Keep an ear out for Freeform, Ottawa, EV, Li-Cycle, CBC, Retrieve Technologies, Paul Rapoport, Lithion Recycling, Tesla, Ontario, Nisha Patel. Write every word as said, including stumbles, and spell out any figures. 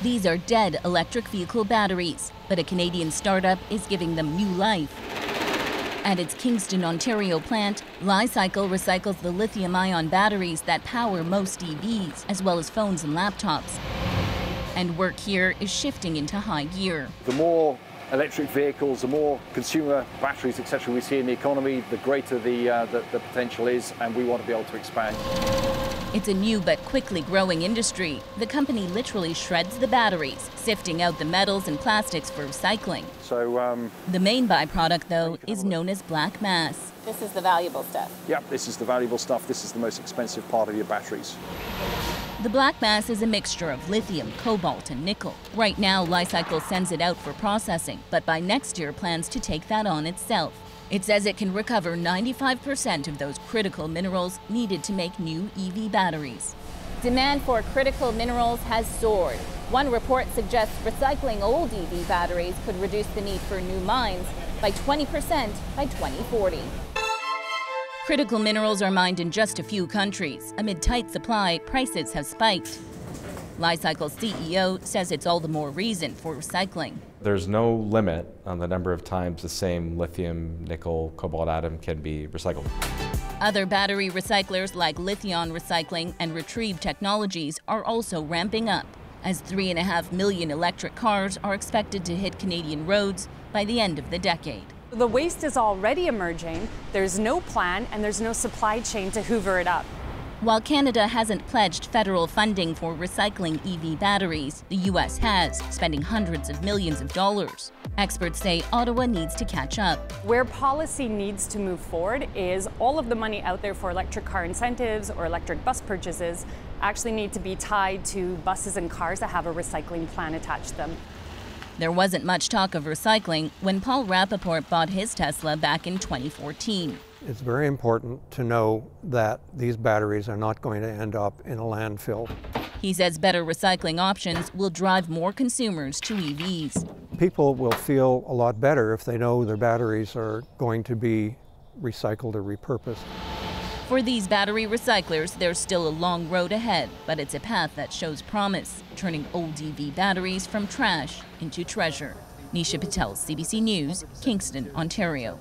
These are dead electric vehicle batteries, but a Canadian startup is giving them new life. At its Kingston, Ontario plant, Li-Cycle recycles the lithium-ion batteries that power most E Vs, as well as phones and laptops. And work here is shifting into high gear. The more electric vehicles, the more consumer batteries, et cetera, we see in the economy, the greater the, uh, the, the potential is, and we want to be able to expand. It's a new but quickly growing industry. The company literally shreds the batteries, sifting out the metals and plastics for recycling. So, um, the main byproduct, though, is known as black mass. This is the valuable stuff. Yep, this is the valuable stuff. This is the most expensive part of your batteries. The black mass is a mixture of lithium, cobalt, and nickel. Right now, Li-Cycle sends it out for processing, but by next year plans to take that on itself. It says it can recover ninety-five percent of those critical minerals needed to make new E V batteries. Demand for critical minerals has soared. One report suggests recycling old E V batteries could reduce the need for new mines by twenty percent by twenty forty. Critical minerals are mined in just a few countries. Amid tight supply, prices have spiked. Li-Cycle's C E O says it's all the more reason for recycling. There's no limit on the number of times the same lithium, nickel, cobalt atom can be recycled. Other battery recyclers like Lithion Recycling and Retrieve Technologies are also ramping up, as three and a half million electric cars are expected to hit Canadian roads by the end of the decade. The waste is already emerging, there's no plan, and there's no supply chain to hoover it up. While Canada hasn't pledged federal funding for recycling E V batteries, the U S has, spending hundreds of millions of dollars. Experts say Ottawa needs to catch up. Where policy needs to move forward is all of the money out there for electric car incentives or electric bus purchases actually need to be tied to buses and cars that have a recycling plan attached to them. There wasn't much talk of recycling when Paul Rapoport bought his Tesla back in twenty fourteen. It's very important to know that these batteries are not going to end up in a landfill. He says better recycling options will drive more consumers to E Vs. People will feel a lot better if they know their batteries are going to be recycled or repurposed. For these battery recyclers, there's still a long road ahead, but it's a path that shows promise, turning old E V batteries from trash into treasure. Nisha Patel, C B C News, Kingston, Ontario.